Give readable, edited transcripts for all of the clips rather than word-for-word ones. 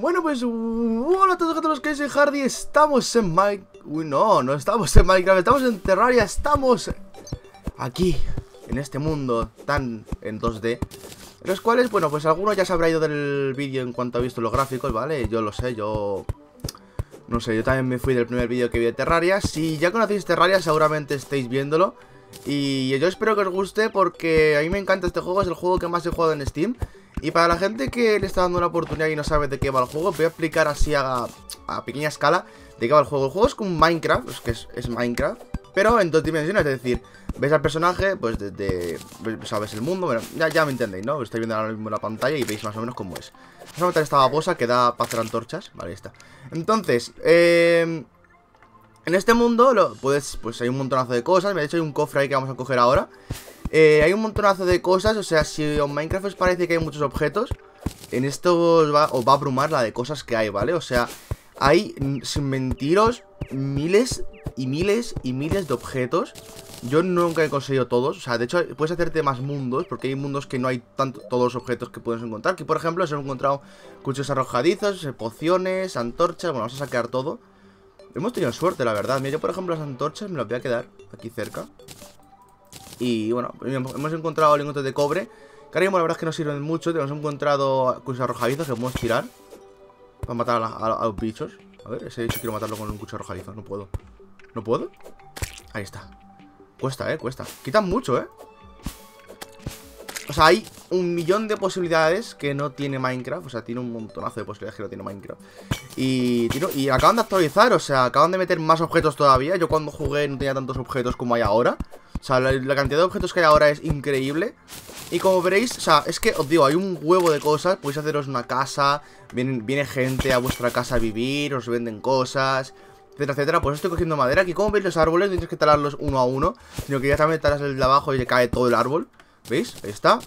Bueno, pues hola a todos los que soy Hardy. Estamos en Minecraft. Uy, no estamos en Minecraft, estamos en Terraria. Estamos aquí, en este mundo tan en 2D, los cuales, bueno, pues alguno ya se habrá ido del vídeo en cuanto ha visto los gráficos, ¿vale? Yo lo sé, yo también me fui del primer vídeo que vi de Terraria. Si ya conocéis Terraria, seguramente estáis viéndolo. Y yo espero que os guste porque a mí me encanta este juego, es el juego que más he jugado en Steam. Y para la gente que le está dando una oportunidad y no sabe de qué va el juego, voy a explicar así a pequeña escala de qué va el juego. El juego es como Minecraft, pues que es Minecraft, pero en dos dimensiones, es decir, ves al personaje, pues desde... sabes el mundo, bueno, ya me entendéis, ¿no? Estáis viendo ahora mismo la pantalla y veis más o menos cómo es. Vamos a matar esta babosa que da para hacer antorchas. Vale, ya está. Entonces, en este mundo, pues hay un montonazo de cosas. De hecho, hay un cofre ahí que vamos a coger ahora. Hay un montonazo de cosas, o sea, si en Minecraft os parece que hay muchos objetos, en esto os va a abrumar la de cosas que hay, ¿vale? O sea, hay, sin mentiros, miles y miles y miles de objetos. Yo nunca he conseguido todos, o sea, de hecho puedes hacerte más mundos, porque hay mundos que no hay tanto todos los objetos que puedes encontrar. Que por ejemplo, se han encontrado cuchillos arrojadizos, pociones, antorchas, bueno, vamos a sacar todo. Hemos tenido suerte, la verdad. Mira, yo por ejemplo las antorchas me las voy a quedar aquí cerca. Y bueno, hemos encontrado lingotes de cobre, que ahora mismo la verdad es que no sirven mucho. Hemos encontrado cuchillos arrojadizos que podemos tirar para matar a los bichos. A ver, ese bicho quiero matarlo con un cuchillo arrojadizo, no puedo. ¿No puedo? Ahí está. Cuesta, cuesta. Quitan mucho, O sea, hay un millón de posibilidades que no tiene Minecraft. O sea, tiene un montonazo de posibilidades que no tiene Minecraft. Y acaban de actualizar, o sea, acaban de meter más objetos todavía. Yo cuando jugué no tenía tantos objetos como hay ahora. O sea, la cantidad de objetos que hay ahora es increíble. Y como veréis, o sea, es que os digo, hay un huevo de cosas. Podéis haceros una casa, viene gente a vuestra casa a vivir, os venden cosas, etcétera, etcétera. Pues estoy cogiendo madera. Aquí como veis los árboles, no tienes que talarlos uno a uno, sino que ya también talas el de abajo y le cae todo el árbol. ¿Veis? Ahí está.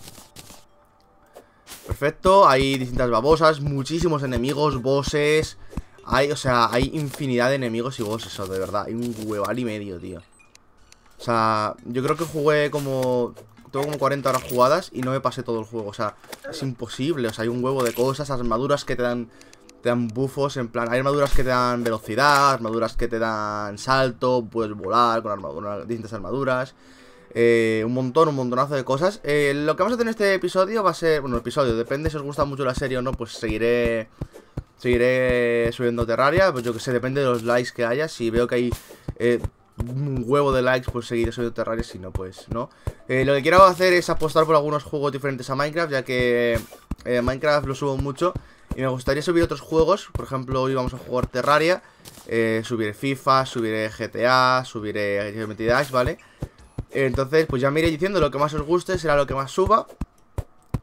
Perfecto. Hay distintas babosas, muchísimos enemigos, bosses. Hay, o sea, hay infinidad de enemigos y bosses, de verdad. Hay un hueval y medio, tío. O sea, yo creo que jugué como... tengo como 40 horas jugadas y no me pasé todo el juego. O sea, es imposible. O sea, hay un huevo de cosas, armaduras que te dan bufos, en plan, hay armaduras que te dan velocidad, armaduras que te dan salto, puedes volar con distintas armaduras, un montonazo de cosas. Lo que vamos a hacer en este episodio va a ser, bueno, episodio, depende si os gusta mucho la serie o no, pues seguiré subiendo Terraria, pues yo que sé, depende de los likes que haya. Si veo que hay un huevo de likes, pues seguiré subiendo Terraria, si no, pues no. Lo que quiero hacer es apostar por algunos juegos diferentes a Minecraft, ya que Minecraft lo subo mucho. Y me gustaría subir otros juegos. Por ejemplo, hoy vamos a jugar Terraria, subiré FIFA, subiré GTA, subiré Geometry Dash, ¿vale? Entonces, pues ya me iré diciendo lo que más os guste, será lo que más suba.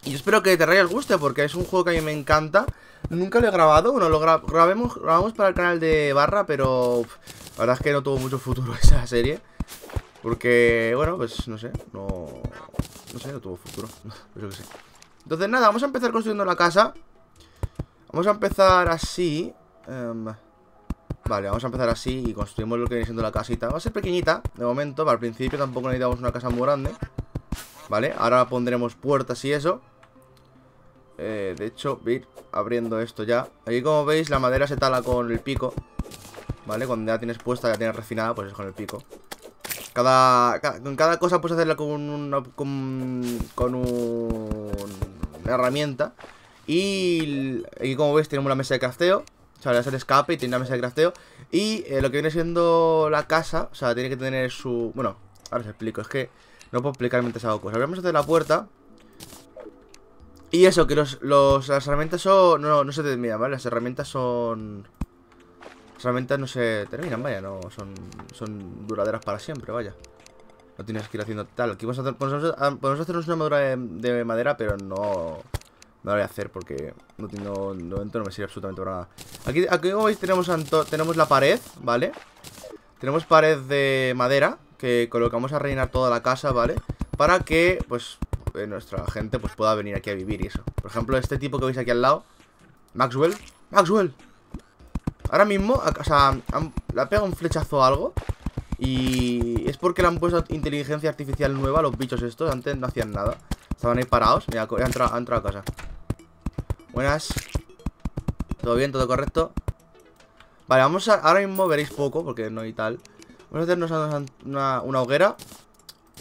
Y yo espero que Terraria os guste, porque es un juego que a mí me encanta. Nunca lo he grabado, bueno, lo grabamos para el canal de Barra, pero la verdad es que no tuvo mucho futuro esa serie. Porque, bueno, pues no sé, no tuvo futuro, yo qué sé. Entonces nada, vamos a empezar construyendo la casa. Vamos a empezar así. Vale, vamos a empezar así y construimos lo que viene siendo la casita. Va a ser pequeñita, de momento, para el principio tampoco necesitamos una casa muy grande. Vale, ahora pondremos puertas y eso. De hecho, voy a ir abriendo esto ya. Aquí como veis la madera se tala con el pico. Vale, cuando ya tienes puesta, ya tienes refinada, pues es con el pico. Con cada cosa puedes hacerla con una herramienta. Y aquí como veis tenemos la mesa de crafteo. O sea, le das el escape y tiene la mesa de crafteo. Y lo que viene siendo la casa, o sea, tiene que tener su... bueno, ahora os explico, es que no puedo explicar mientras hago cosas. Vamos a hacer la puerta. Y eso, que las herramientas son... no se terminan, ¿vale? Las herramientas no se terminan, vaya, no son duraderas para siempre, vaya. No tienes que ir haciendo tal. Aquí podemos hacernos una armadura de madera, pero no lo voy a hacer porque no me sirve absolutamente para nada. Aquí como veis tenemos la pared, ¿vale? Tenemos pared de madera que colocamos a rellenar toda la casa, ¿vale? Para que, pues, nuestra gente pues pueda venir aquí a vivir y eso. Por ejemplo, este tipo que veis aquí al lado, Maxwell. Ahora mismo, o sea, le ha pegado un flechazo o algo. Y es porque le han puesto inteligencia artificial nueva a los bichos estos. Antes no hacían nada. Estaban ahí parados. Mira, ha entrado a casa. Buenas. ¿Todo bien? ¿Todo correcto? Vale, vamos a... Ahora mismo veréis poco porque no hay tal. Vamos a hacernos una hoguera.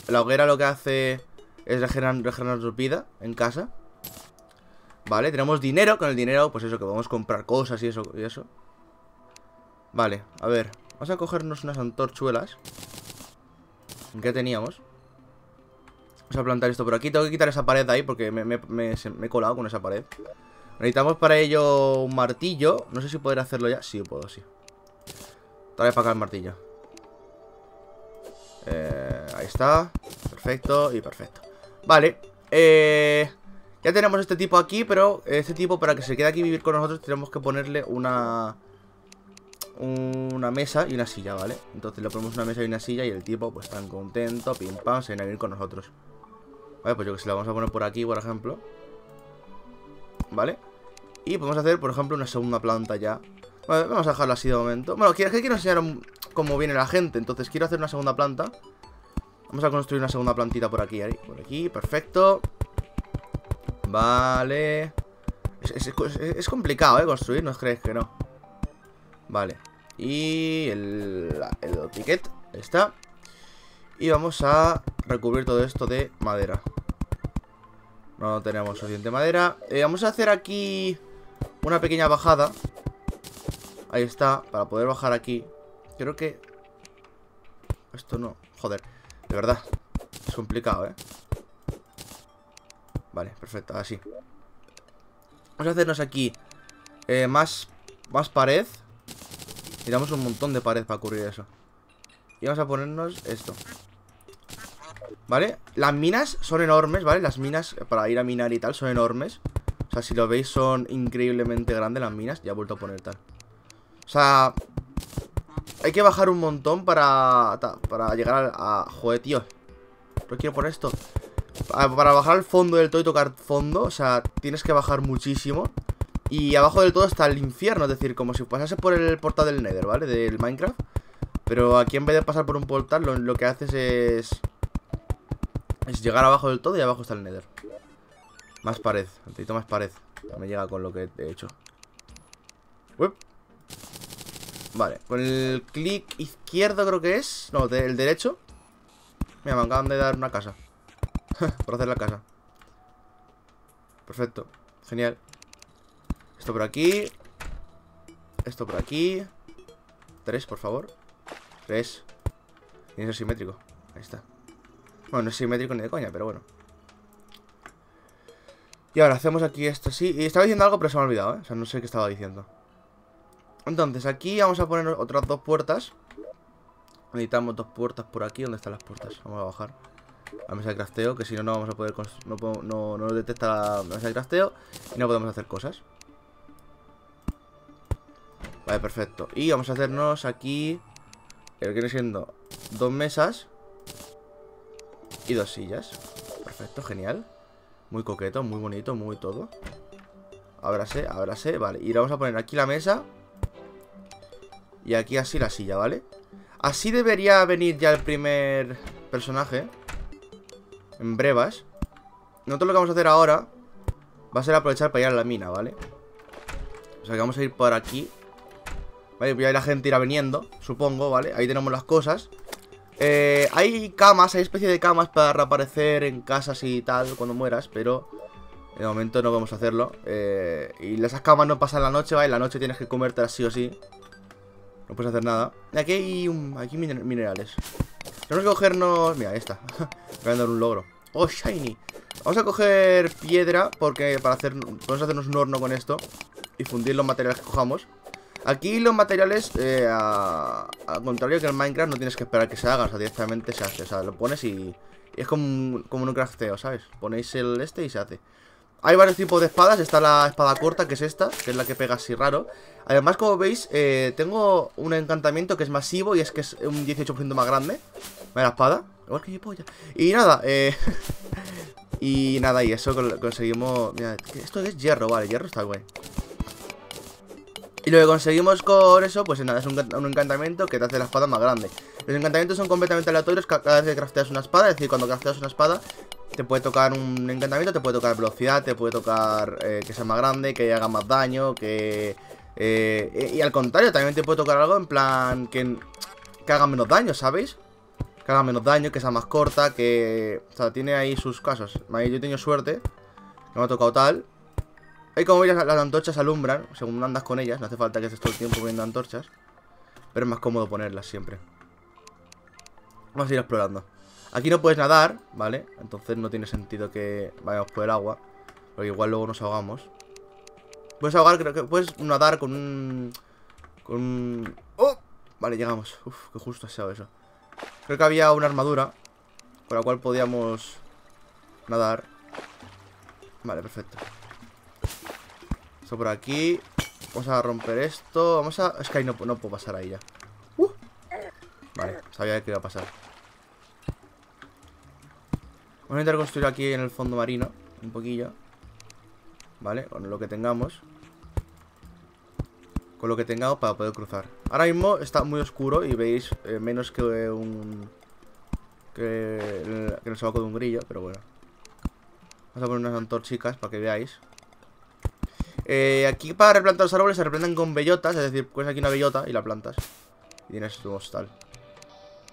La hoguera lo que hace es regenerar su vida en casa. Vale, tenemos dinero. Con el dinero, pues eso, que podemos comprar cosas y eso, Vale, a ver. Vamos a cogernos unas antorchuelas. ¿Qué teníamos? Vamos a plantar esto por aquí. Tengo que quitar esa pared de ahí porque me he colado con esa pared. Necesitamos para ello un martillo. No sé si poder hacerlo ya. Sí, puedo, sí. Trae para acá el martillo. Ahí está. Perfecto y perfecto. Vale. Ya tenemos este tipo aquí, pero este tipo para que se quede aquí vivir con nosotros tenemos que ponerle una mesa y una silla, ¿vale? Entonces le ponemos una mesa y una silla y el tipo pues tan contento, pim pam, se viene a vivir con nosotros. Vale, pues yo que sé, la vamos a poner por aquí, por ejemplo. Vale. Y podemos hacer, por ejemplo, una segunda planta ya. Vale, vamos a dejarlo así de momento. Bueno, es que quiero enseñar cómo viene la gente, entonces quiero hacer una segunda planta. Vamos a construir una segunda plantita por aquí, ahí, por aquí, perfecto. Vale. Es complicado, construir, no os creéis que no. Vale. Y el ticket está. Y vamos a recubrir todo esto de madera. No tenemos suficiente madera. Vamos a hacer aquí una pequeña bajada. Ahí está, para poder bajar aquí. Creo que... Esto no, joder, de verdad. Es complicado, Vale, perfecto, así. Vamos a hacernos aquí más pared. Tiramos un montón de pared para cubrir eso. Y vamos a ponernos esto. ¿Vale? Las minas son enormes, ¿vale? Las minas para ir a minar y tal son enormes. O sea, si lo veis son increíblemente grandes las minas. Ya he vuelto a poner tal. O sea, hay que bajar un montón para llegar a... Joder, tío, no quiero poner esto. Para bajar al fondo del todo y tocar fondo, o sea, tienes que bajar muchísimo. Y abajo del todo está el infierno, es decir, como si pasase por el portal del Nether, ¿vale? Del Minecraft. Pero aquí en vez de pasar por un portal, lo que haces es llegar abajo del todo y abajo está el Nether. Más pared, necesito más pared. Ya me llega con lo que he hecho. Uy. Vale, con el clic izquierdo creo que es. No, el derecho. Mira, me acaban de dar una casa. Por hacer la casa. Perfecto, genial. Esto por aquí. Esto por aquí. 3, por favor. 3. Y eso es simétrico. Ahí está. Bueno, no es simétrico ni de coña, pero bueno. Y ahora hacemos aquí esto así. Y estaba diciendo algo, pero se me ha olvidado, O sea, no sé qué estaba diciendo. Entonces, aquí vamos a poner otras dos puertas. Necesitamos dos puertas por aquí. ¿Dónde están las puertas? Vamos a bajar la mesa de crafteo, que si no, no vamos a poder... No detecta la mesa de crafteo y no podemos hacer cosas. Vale, perfecto. Y vamos a hacernos aquí... Lo que viene siendo dos mesas y dos sillas. Perfecto, genial. Muy coqueto, muy bonito, muy todo. Ábrase, ábrase, vale. Y le vamos a poner aquí la mesa y aquí así la silla, ¿vale? Así debería venir ya el primer personaje en brevas. Nosotros lo que vamos a hacer ahora va a ser aprovechar para ir a la mina, ¿vale? O sea que vamos a ir por aquí. Vale, pues ahí la gente irá veniendo, supongo, ¿vale? Ahí tenemos las cosas. Hay camas, hay especie de camas para reaparecer en casas y tal cuando mueras, pero de momento no vamos a hacerlo. Y esas camas no pasan la noche, ¿vale? En la noche tienes que comértelas sí o sí. No puedes hacer nada. Aquí hay aquí minerales. Tenemos que cogernos... Mira, ahí está. Voy a dar un logro. ¡Oh, shiny! Vamos a coger piedra porque podemos hacernos un horno con esto y fundir los materiales que cojamos. Aquí los materiales, al contrario que en Minecraft, no tienes que esperar que se haga. O sea, directamente se hace. O sea, lo pones y es como un crafteo, ¿sabes? Ponéis el este y se hace. Hay varios tipos de espadas. Está la espada corta, que es esta, que es la que pega así raro. Además, como veis, tengo un encantamiento que es masivo y es que es un 18% más grande. Vale, la espada. Igual que mi polla. Y nada, y nada, y eso conseguimos... Mira, esto es hierro, vale, hierro está guay. Y lo que conseguimos con eso, pues nada, es un encantamiento que te hace la espada más grande. Los encantamientos son completamente aleatorios cada vez que crafteas una espada. Es decir, cuando crafteas una espada te puede tocar un encantamiento, te puede tocar velocidad, te puede tocar que sea más grande, que haga más daño, que... y al contrario, también te puede tocar algo en plan que haga menos daño, ¿sabéis? Que haga menos daño, que sea más corta, que... O sea, tiene ahí sus casos. Yo he tenido suerte, que me ha tocado tal. Ahí como veis las antorchas alumbran, según andas con ellas, no hace falta que estés todo el tiempo poniendo antorchas. Pero es más cómodo ponerlas siempre. Vamos a ir explorando. Aquí no puedes nadar, ¿vale? Entonces no tiene sentido que vayamos por el agua, porque igual luego nos ahogamos. Puedes ahogar, creo que puedes nadar con un... ¡Oh! Vale, llegamos. Uf, que justo ha sido eso. Creo que había una armadura con la cual podíamos nadar. Vale, perfecto. Esto por aquí. Vamos a romper esto. Vamos a... Es que ahí no puedo pasar ahí ya. Vale, sabía que iba a pasar. Vamos a intentar construir aquí en el fondo marino un poquillo. Vale, con lo que tengamos. Con lo que tengamos para poder cruzar. Ahora mismo está muy oscuro y veis menos que un... Que el sabaco de un grillo, pero bueno. Vamos a poner unas antorchicas para que veáis. Aquí para replantar los árboles se replantan con bellotas. Es decir, pones aquí una bellota y la plantas y tienes tu hostal.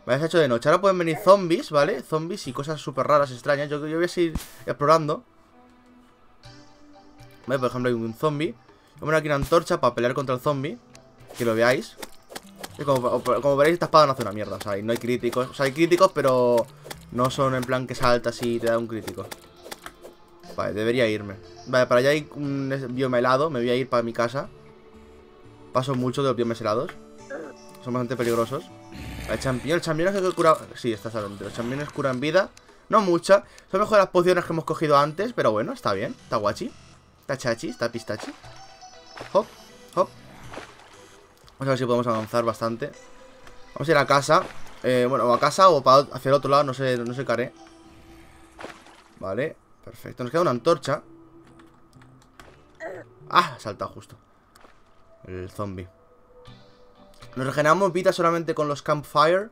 Vale, se ha hecho de noche. Ahora pueden venir zombies, ¿vale? Zombies y cosas súper raras, extrañas. Yo voy a seguir explorando. Vale, por ejemplo hay un zombie. Voy a poner aquí una antorcha para pelear contra el zombie, que lo veáis. Y como veréis, esta espada no hace una mierda. O sea, no hay críticos. O sea, hay críticos, pero no son en plan que saltas y te da un crítico. Vale, debería irme. Vale, para allá hay un bioma helado. Me voy a ir para mi casa. Paso mucho de los biomes helados. Son bastante peligrosos. El champiñón, es que cura... Sí, está salón. Los champiñones curan vida. No mucha. Son mejor las pociones que hemos cogido antes. Pero bueno, está bien. Está guachi. Está chachi, está pistachi. Hop, hop. Vamos a ver si podemos avanzar bastante. Vamos a ir a casa. Bueno, o a casa o para hacia el otro lado. No sé qué haré. Vale, perfecto. Nos queda una antorcha. Ah, salta justo el zombie. Nos regeneramos vida solamente con los campfire.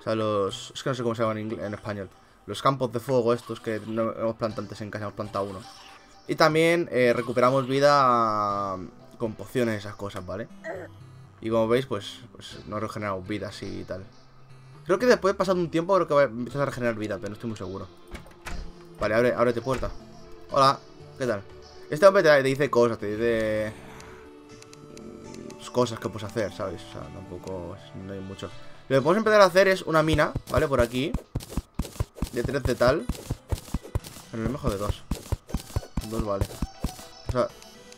O sea, los... Es que no sé cómo se llaman en español. Los campos de fuego estos que no hemos plantado antes en casa. Hemos plantado uno. Y también recuperamos vida con pociones y esas cosas, ¿vale? Y como veis, pues nos regeneramos vida así y tal. Creo que después de pasar un tiempo creo que empiezas a regenerar vida, pero no estoy muy seguro. Vale, ábrete puerta. Hola, ¿qué tal? Este hombre te dice cosas, te dice... cosas que puedes hacer, ¿sabes? O sea, tampoco... no hay mucho. Lo que podemos empezar a hacer es una mina, ¿vale? Por aquí. De 3 de tal. Pero es mejor de 2. 2 vale. Vamos a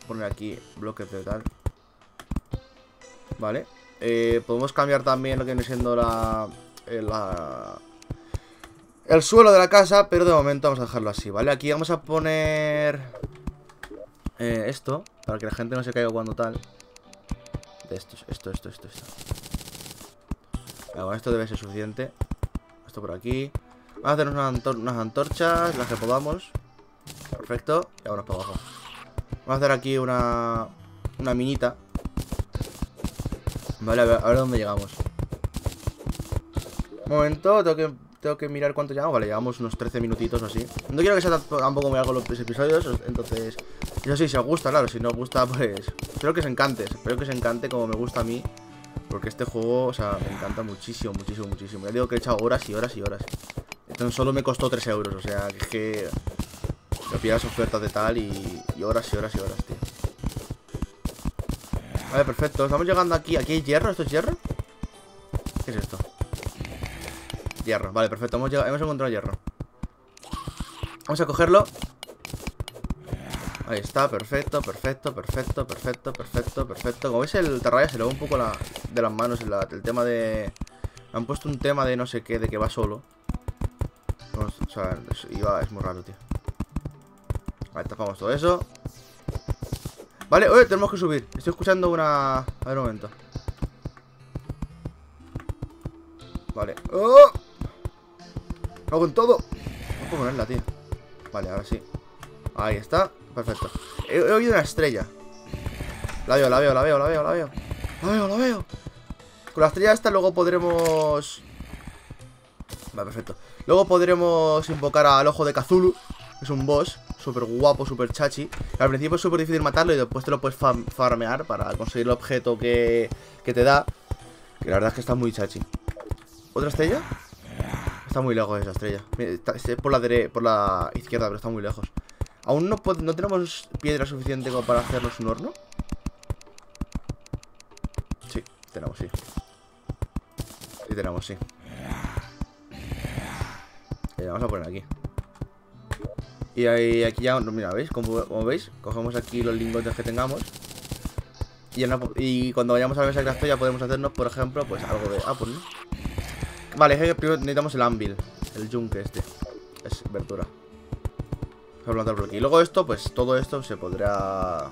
poner aquí bloques de tal. Vale. Podemos cambiar también lo que viene siendo el suelo de la casa, pero de momento vamos a dejarlo así, ¿vale? Aquí vamos a poner... esto, para que la gente no se caiga cuando tal. Esto. Bueno, esto debe ser suficiente. Esto por aquí. Vamos a hacer unas antorchas, las que podamos. Perfecto. Y ahora para abajo. Vamos a hacer aquí una minita. Vale, a ver dónde llegamos. Un momento, tengo que mirar cuánto llevamos. Vale, llevamos unos 13 minutitos o así. No quiero que sea tampoco muy largo los episodios. Entonces... Eso sí, si os gusta, claro, si no os gusta, pues... Espero que os encante, como me gusta a mí. Porque este juego, o sea, me encanta muchísimo, muchísimo. Ya digo que he echado horas y horas y horas. Entonces solo me costó 3 euros, o sea, que es que... Me pillé las ofertas de tal y horas y horas y horas, tío. Vale, perfecto, estamos llegando aquí. ¿Aquí hay hierro? ¿Esto es hierro? ¿Qué es esto? Hierro, vale, perfecto, hemos encontrado hierro. Vamos a cogerlo. Ahí está, perfecto. Como veis, el Terraria se le va un poco de las manos el tema de... Han puesto un tema de no sé qué, de que va solo. O sea, es muy raro, tío. Vale, tapamos todo eso. Vale, oye, tenemos que subir. Estoy escuchando una... A ver, un momento. Vale. ¡Oh! ¡No con todo! No puedo ponerla, tío. Vale, ahora sí. Ahí está. Perfecto. He oído una estrella. La veo. Con la estrella esta luego podremos... Vale, perfecto. Luego podremos invocar al ojo de Cthulhu. Es un boss súper guapo, súper chachi. Al principio es súper difícil matarlo y después te lo puedes farmear para conseguir el objeto que te da. Que la verdad es que está muy chachi. ¿Otra estrella? Está muy lejos esa estrella. Está por la izquierda, pero está muy lejos. Aún no tenemos piedra suficiente como para hacernos un horno. Sí, tenemos, sí. Sí, tenemos, sí. Vamos a poner aquí. Y ahí, aquí ya, mira, ¿veis? Como veis, cogemos aquí los lingotes que tengamos. Y cuando vayamos a la mesa de crafteo ya podemos hacernos, por ejemplo, pues algo de... Ah, pues no. Vale, primero necesitamos el anvil. El yunque este. Es verdura. Vamos a plantar por aquí. Y luego esto, pues todo esto se podrá...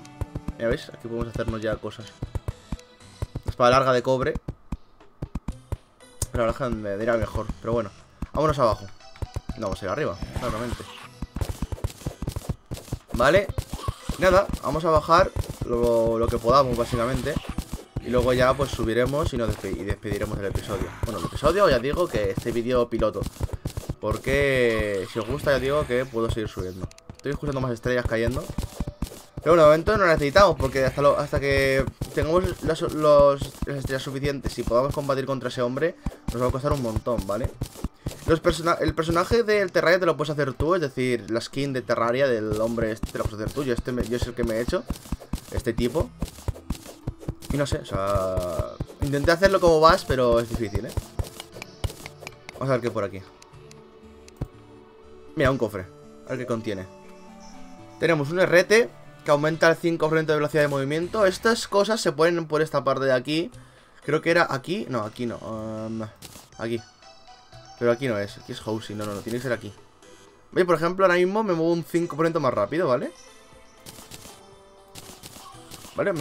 Mira, ¿veis? Aquí podemos hacernos ya cosas. Espada larga de cobre. La verdad me dirá mejor, pero bueno. Vámonos abajo. No, vamos a ir arriba, claramente. Vale. Nada, vamos a bajar lo que podamos, básicamente. Y luego ya pues subiremos y nos despediremos del episodio. Bueno, el episodio ya digo que este vídeo piloto, porque si os gusta ya digo que puedo seguir subiendo. Estoy escuchando más estrellas cayendo. Pero bueno, de momento no las necesitamos, porque hasta que tengamos las estrellas suficientes y podamos combatir contra ese hombre, nos va a costar un montón, ¿vale? El personaje del Terraria te lo puedes hacer tú. Es decir, la skin de Terraria del hombre este te lo puedes hacer tú. Yo es el que me he hecho. Este tipo. Y no sé, o sea... Intenté hacerlo como vas, pero es difícil, ¿eh? Vamos a ver qué hay por aquí. Mira, un cofre. A ver qué contiene. Tenemos un RT que aumenta el 5% de velocidad de movimiento. Estas cosas se ponen por esta parte de aquí. Creo que era aquí. No, aquí no. Aquí. Pero aquí no es, aquí es housing, no, tiene que ser aquí. ¿Veis? Por ejemplo, ahora mismo me muevo un 5% más rápido, ¿vale? Vale,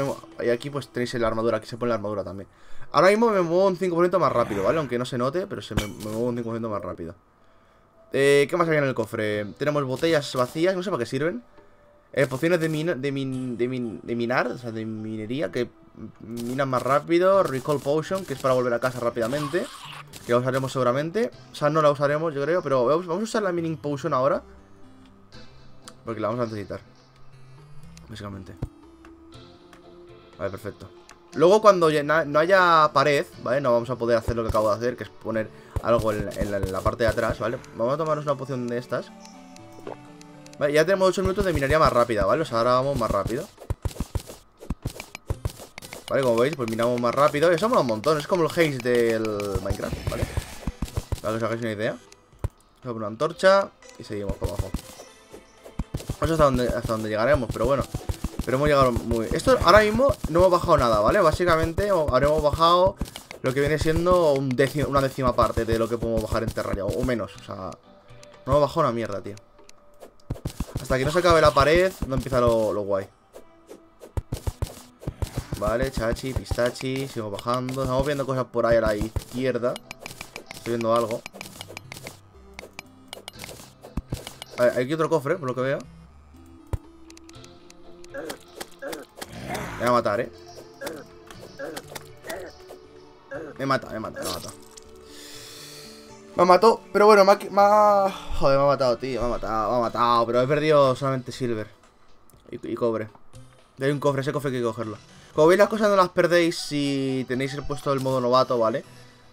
y aquí pues tenéis la armadura, aquí se pone la armadura también. Ahora mismo me muevo un 5% más rápido, ¿vale? Aunque no se note, pero me muevo un 5% más rápido. ¿Qué más había en el cofre? Tenemos botellas vacías, no sé para qué sirven. Pociones de minar, o sea, de minería, que minan más rápido. Recall Potion, que es para volver a casa rápidamente, que la usaremos seguramente. O sea, no la usaremos, yo creo, pero vamos a usar la Mining Potion ahora, porque la vamos a necesitar, básicamente. Vale, perfecto. Luego cuando ya no haya pared, ¿vale? No vamos a poder hacer lo que acabo de hacer, que es poner algo en la parte de atrás, ¿vale? Vamos a tomarnos una poción de estas. Vale, ya tenemos 8 minutos de minería más rápida, ¿vale? O sea, ahora vamos más rápido. Vale, como veis, pues miramos más rápido. Y eso mola un montón, es como el haze del Minecraft, ¿vale? Para que os hagáis una idea. Vamos a poner una antorcha y seguimos por abajo. No sé hasta dónde llegaremos, pero bueno. Pero hemos llegado muy... Esto ahora mismo no hemos bajado nada, ¿vale? Básicamente habremos bajado lo que viene siendo una décima parte de lo que podemos bajar en Terraria, o menos, o sea... No hemos bajado una mierda, tío. Hasta que no se acabe la pared, no empieza lo guay. Vale, chachi, pistachi, sigo bajando. Estamos viendo cosas por ahí a la izquierda. Estoy viendo algo. A ver, aquí otro cofre, por lo que veo. Me voy a matar, ¿eh? Me mata. Me mató, pero bueno, joder, me ha matado, tío, me ha matado. Pero he perdido solamente silver y cobre. Hay un cofre, ese cofre hay que cogerlo. Como veis, las cosas no las perdéis si tenéis el puesto del modo novato, ¿vale?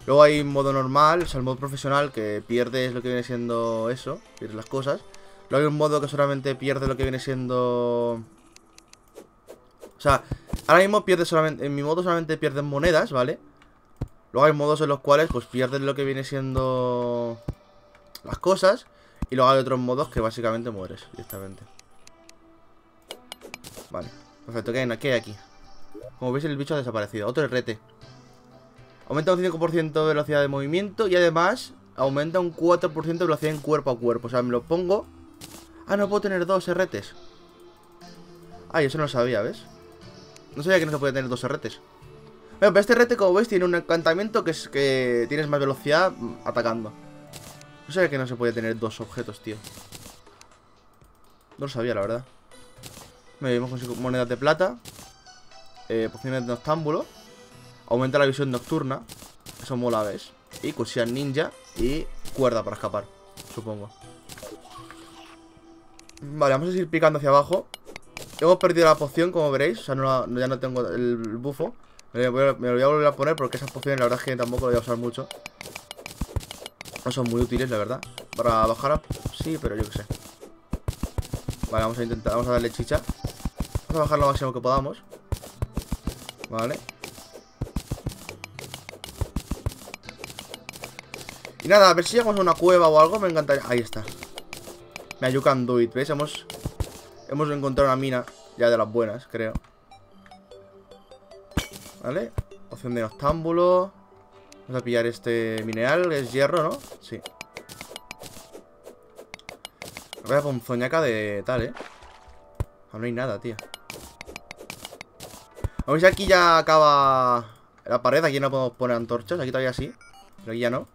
Luego hay un modo normal, o sea, el modo profesional, que pierdes lo que viene siendo eso, pierdes las cosas. Luego hay un modo que solamente pierde lo que viene siendo... O sea, ahora mismo pierdes solamente... En mi modo solamente pierdes monedas, ¿vale? Luego hay modos en los cuales pues pierdes lo que viene siendo las cosas. Y luego hay otros modos que básicamente mueres directamente. Vale, perfecto, ¿qué hay aquí? Como veis, el bicho ha desaparecido. Otro RT. Aumenta un 5% de velocidad de movimiento. Y además aumenta un 4% de velocidad en cuerpo a cuerpo. O sea, me lo pongo. Ah, no puedo tener dos RTs. Ah, yo eso no lo sabía, ¿ves? No sabía que no se podía tener dos RTs. Bueno, pero este rete, como veis, tiene un encantamiento que es que tienes más velocidad atacando. No sabía que no se podía tener dos objetos, tío. No lo sabía, la verdad. Me dimos monedas de plata. pociones de noctámbulo. Aumenta la visión nocturna. Eso mola, ¿ves? Y cuchillas ninja. Y cuerda para escapar, supongo. Vale, vamos a seguir picando hacia abajo. Hemos perdido la poción, como veréis. O sea, ya no tengo el bufo. Me lo voy a volver a poner porque esas pociones la verdad es que tampoco lo voy a usar mucho. No son muy útiles, la verdad. Para bajar a... sí, pero yo qué sé. Vale, vamos a intentar, vamos a darle chicha. Vamos a bajar lo máximo que podamos. Vale. Y nada, a ver si llegamos a una cueva o algo. Me encantaría... ahí está. Mira, you can do it, ¿veis? Hemos encontrado una mina ya de las buenas, creo. Vale, poción de noctámbulo. Vamos a pillar este mineral, que es hierro, ¿no? Sí. Vaya ponzoñaca de tal, ¿eh? No hay nada, tío. A ver si aquí ya acaba la pared. Aquí no podemos poner antorchas, aquí todavía sí. Pero aquí ya no.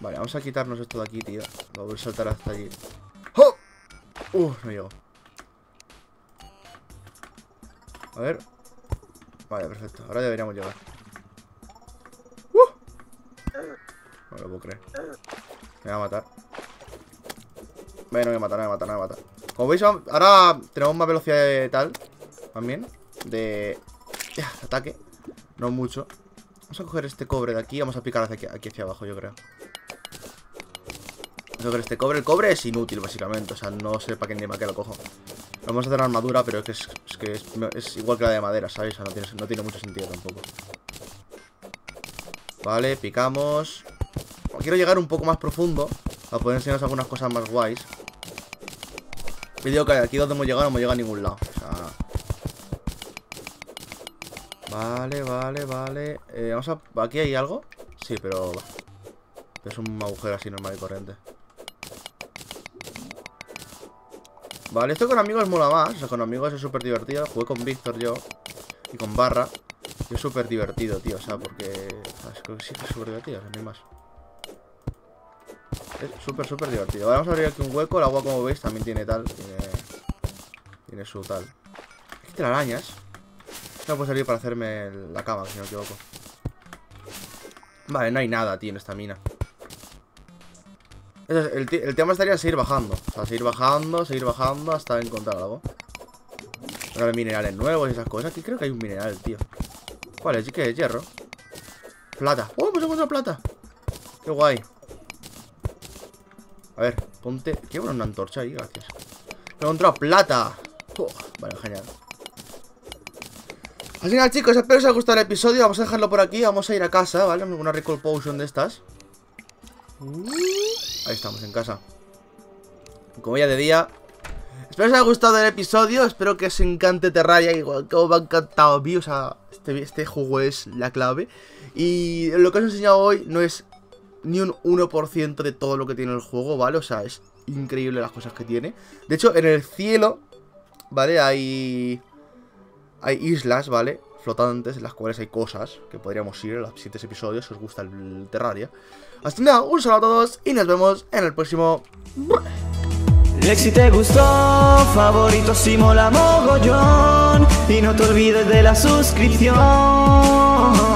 Vale, vamos a quitarnos esto de aquí, tío. Lo voy a saltar hasta allí. ¡Oh! No llego. A ver. Vale, perfecto. Ahora deberíamos llegar. No lo puedo creer. Me va a matar. Bueno, me va a matar, me va a matar. Como veis, ahora tenemos más velocidad de tal. También. De ataque. No mucho. Vamos a coger este cobre de aquí. Vamos a picar hacia aquí, hacia abajo, yo creo. Vamos a coger este cobre. El cobre es inútil, básicamente. O sea, no sé para qué ni para qué lo cojo. Vamos a hacer armadura, pero es igual que la de madera, ¿sabéis? O sea, no tiene mucho sentido tampoco. Vale, picamos. Quiero llegar un poco más profundo para poder enseñaros algunas cosas más guays. Y digo que aquí donde hemos llegado no hemos llegado a ningún lado, o sea... Vale, vale. Vamos a... ¿aquí hay algo? Sí, pero... es un agujero así normal y corriente. Vale, esto con amigos mola más. O sea, con amigos es súper divertido. Jugué con Víctor yo. Y con Barra. Y es súper divertido, tío. O sea, porque... creo que sí que es súper divertido, o sea, no hay más. Es súper divertido. Vale, vamos a abrir aquí un hueco. El agua, como veis, también tiene tal. Tiene su tal. Aquí te arañas. Esto me puede servir para hacerme la cama, si no me equivoco. Vale, no hay nada, tío, en esta mina. El tema estaría seguir bajando. O sea, seguir bajando hasta encontrar algo. Ahora minerales nuevos y esas cosas. Aquí creo que hay un mineral, tío. ¿Cuál es? ¿Qué es? Hierro. Plata. ¡Oh, pues encontrado plata! ¡Qué guay! A ver, ponte... qué bueno, una antorcha ahí, gracias. ¡Me he encontrado plata! ¡Oh! Vale, genial. Así que nada, chicos, espero que os haya gustado el episodio. Vamos a dejarlo por aquí, vamos a ir a casa, ¿vale? Una Recall Potion de estas. Ahí estamos, en casa. Como ya de día. Espero que os haya gustado el episodio. Espero que os encante Terraria, igual que os ha encantado a mí. O sea, este juego es la clave. Y lo que os he enseñado hoy no es... ni un 1% de todo lo que tiene el juego, ¿vale? O sea, es increíble las cosas que tiene. De hecho, en el cielo, ¿vale? Hay islas, ¿vale? Flotantes, en las cuales hay cosas que podríamos ir en los siguientes episodios si os gusta el Terraria. Hasta nada, un saludo a todos y nos vemos en el próximo. Like si te gustó, favorito si mola mogollón. Y no te olvides de la suscripción.